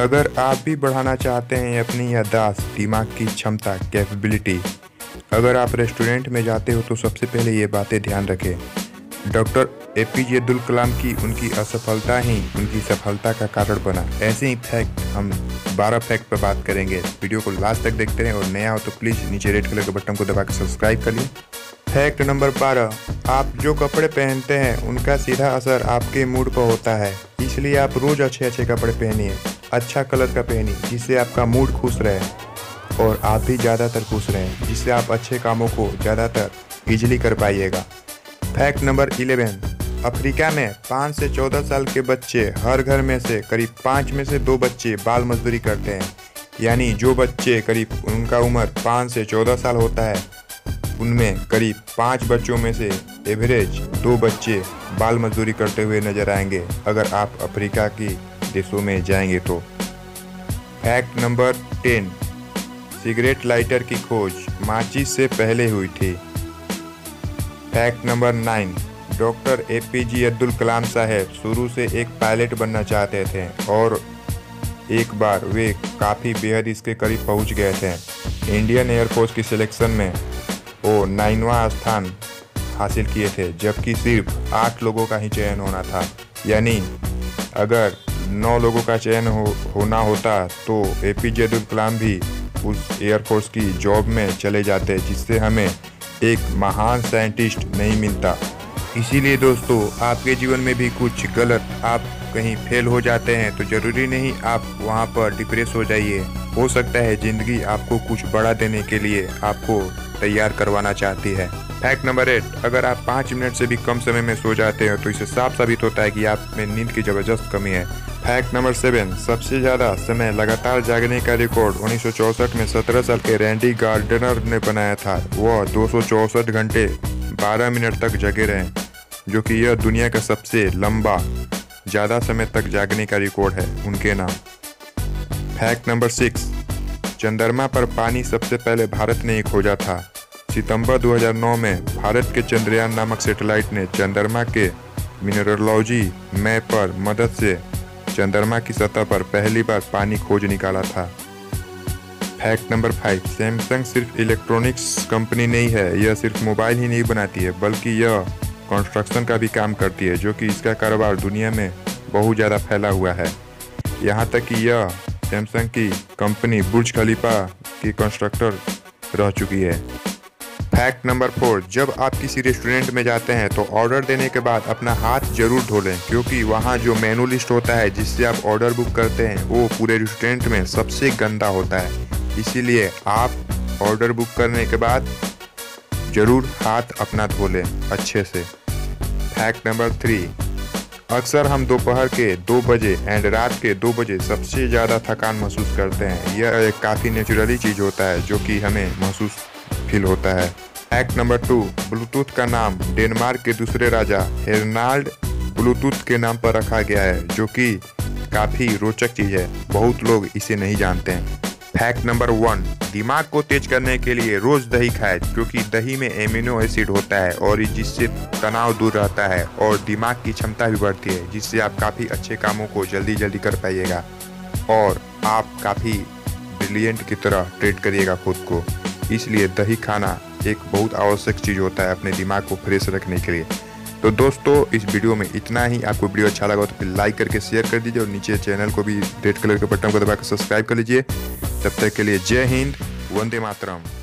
अगर आप भी बढ़ाना चाहते हैं अपनी याददाश्त, दिमाग की क्षमता, कैपेबिलिटी, अगर आप रेस्टोरेंट में जाते हो तो सबसे पहले ये बातें ध्यान रखें। डॉक्टर APJ अब्दुल कलाम की उनकी असफलता ही उनकी सफलता का कारण बना। ऐसे ही फैक्ट हम 12 फैक्ट पर बात करेंगे। वीडियो को लास्ट तक देखते रहें और नया हो तो प्लीज़ नीचे रेड कलर के बटन को दबाकर सब्सक्राइब कर लें। फैक्ट नंबर 12, आप जो कपड़े पहनते हैं उनका सीधा असर आपके मूड पर होता है, इसलिए आप रोज़ अच्छे अच्छे कपड़े पहनिए, अच्छा कलर का पहनिए जिससे आपका मूड खुश रहे और आप भी ज़्यादातर खुश रहें, जिससे आप अच्छे कामों को ज़्यादातर ईजिली कर पाइएगा। फैक्ट नंबर 11, अफ्रीका में 5 से 14 साल के बच्चे हर घर में से करीब 5 में से 2 बच्चे बाल मजदूरी करते हैं, यानी जो बच्चे करीब उनका उम्र 5 से 14 साल होता है उनमें करीब 5 बच्चों में से एवरेज 2 बच्चे बाल मजदूरी करते हुए नजर आएंगे अगर आप अफ्रीका की देशों में जाएंगे तो। फैक्ट नंबर 10, सिगरेट लाइटर की खोज माचिस से पहले हुई थी। Fact number 9, doctor APJ Abdul Kalam साहब शुरू से एक पायलट बनना चाहते थे और एक बार वे काफ़ी बेहद इसके करीब पहुंच गए थे। इंडियन एयरफोर्स की सिलेक्शन में वो 9वां स्थान हासिल किए थे, जबकि सिर्फ 8 लोगों का ही चयन होना था, यानी अगर 9 लोगों का चयन होना होता तो APJ अब्दुल कलाम भी उस एयरफोर्स की जॉब में चले जाते, जिससे हमें एक महान साइंटिस्ट नहीं मिलता। इसीलिए दोस्तों, आपके जीवन में भी कुछ गलत, आप कहीं फेल हो जाते हैं तो ज़रूरी नहीं आप वहां पर डिप्रेस हो जाइए। हो सकता है ज़िंदगी आपको कुछ बड़ा देने के लिए आपको तैयार करवाना चाहती है। फैक्ट नंबर 8, अगर आप 5 मिनट से भी कम समय में सो जाते हैं तो इससे साफ साबित होता है कि आप में नींद की ज़बरदस्त कमी है। फैक्ट नंबर 7, सबसे ज़्यादा समय लगातार जागने का रिकॉर्ड 1964 में 17 साल के रैंडी गार्डनर ने बनाया था। वह 264 घंटे 12 मिनट तक जगे रहे, जो कि यह दुनिया का सबसे लंबा ज़्यादा समय तक जागने का रिकॉर्ड है उनके नाम। फैक्ट नंबर 6, चंद्रमा पर पानी सबसे पहले भारत ने ही खोजा था। सितंबर 2009 में भारत के चंद्रयान नामक सैटेलाइट ने चंद्रमा के मिनरलॉजी मैप पर मदद से चंद्रमा की सतह पर पहली बार पानी खोज निकाला था। फैक्ट नंबर 5, सैमसंग सिर्फ इलेक्ट्रॉनिक्स कंपनी नहीं है, यह सिर्फ मोबाइल ही नहीं बनाती है बल्कि यह कंस्ट्रक्शन का भी काम करती है, जो कि इसका कारोबार दुनिया में बहुत ज़्यादा फैला हुआ है। यहाँ तक कि यह सैमसंग की कंपनी बुर्ज खलीफा की कंस्ट्रक्टर रह चुकी है। फैक्ट नंबर 4, जब आप किसी रेस्टोरेंट में जाते हैं तो ऑर्डर देने के बाद अपना हाथ जरूर धो लें, क्योंकि वहाँ जो मेनू लिस्ट होता है जिससे आप ऑर्डर बुक करते हैं वो पूरे रेस्टोरेंट में सबसे गंदा होता है। इसीलिए आप ऑर्डर बुक करने के बाद जरूर हाथ अपना धो लें अच्छे से। फैक्ट नंबर 3, अक्सर हम दोपहर के 2 बजे एंड रात के 2 बजे सबसे ज़्यादा थकान महसूस करते हैं। यह एक काफ़ी नेचुरली चीज़ होता है जो कि हमें महसूस फील होता है। फैक्ट नंबर 2, ब्लूटूथ का नाम डेनमार्क के दूसरे राजा हराल्ड ब्लूटूथ के नाम पर रखा गया है, जो कि काफ़ी रोचक चीज़ है, बहुत लोग इसे नहीं जानते हैं। फैक्ट नंबर 1, दिमाग को तेज करने के लिए रोज़ दही खाएं, क्योंकि दही में एमिनो एसिड होता है और जिससे तनाव दूर रहता है और दिमाग की क्षमता भी बढ़ती है, जिससे आप काफ़ी अच्छे कामों को जल्दी जल्दी कर पाइएगा और आप काफ़ी ब्रिलियंट की तरह ट्रीट करिएगा खुद को। इसलिए दही खाना एक बहुत आवश्यक चीज़ होता है अपने दिमाग को फ्रेश रखने के लिए। तो दोस्तों, इस वीडियो में इतना ही। आपको वीडियो अच्छा लगा तो फिर लाइक करके शेयर कर दीजिए और नीचे चैनल को भी रेड कलर के बटन को दबाकर सब्सक्राइब कर लीजिए। तब तक के लिए जय हिंद, वंदे मातरम।